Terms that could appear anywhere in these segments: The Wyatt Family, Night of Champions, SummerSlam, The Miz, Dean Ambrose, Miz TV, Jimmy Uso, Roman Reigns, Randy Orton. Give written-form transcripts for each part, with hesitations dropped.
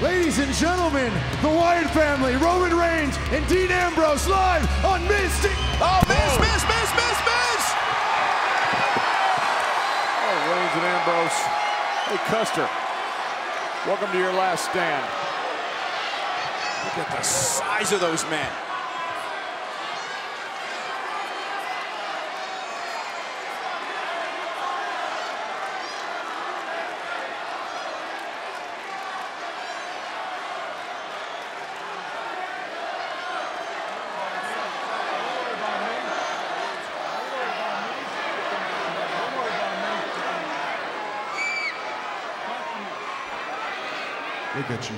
Ladies and gentlemen, the Wyatt family, Roman Reigns and Dean Ambrose, live on Miz TV. Oh, Miz! Oh, Reigns and Ambrose. Hey, Custer, welcome to your last stand. Look at the size of those men. Look at you.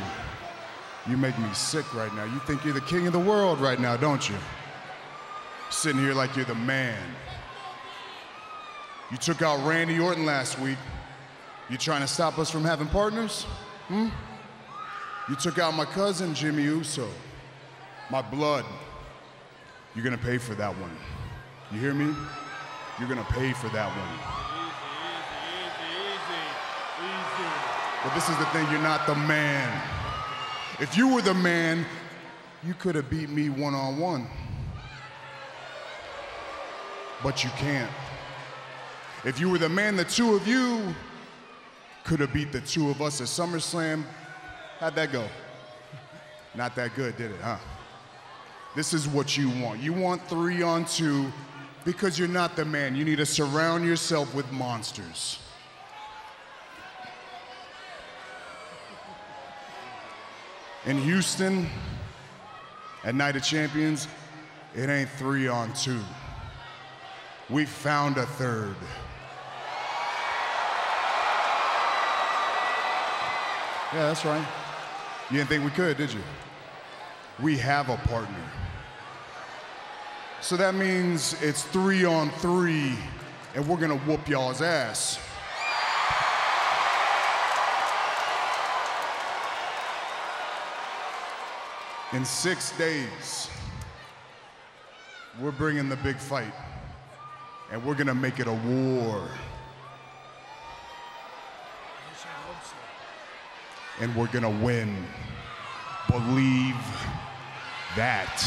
You make me sick right now. You think you're the king of the world right now, don't you? Sitting here like you're the man. You took out Randy Orton last week. You trying to stop us from having partners? Hmm? You took out my cousin, Jimmy Uso. My blood. You're gonna pay for that one. You hear me? You're gonna pay for that one. But this is the thing, you're not the man. If you were the man, you could have beat me one-on-one. But you can't. If you were the man, the two of you could have beat the two of us at SummerSlam. How'd that go? Not that good, did it, huh? This is what you want. You want 3-on-2 because you're not the man. You need to surround yourself with monsters. In Houston, at Night of Champions, it ain't 3-on-2. We found a third. Yeah, that's right. You didn't think we could, did you? We have a partner. So that means it's 3-on-3, and we're gonna whoop y'all's ass. In 6 days, we're bringing the big fight, and we're gonna make it a war. And we're gonna win. Believe that.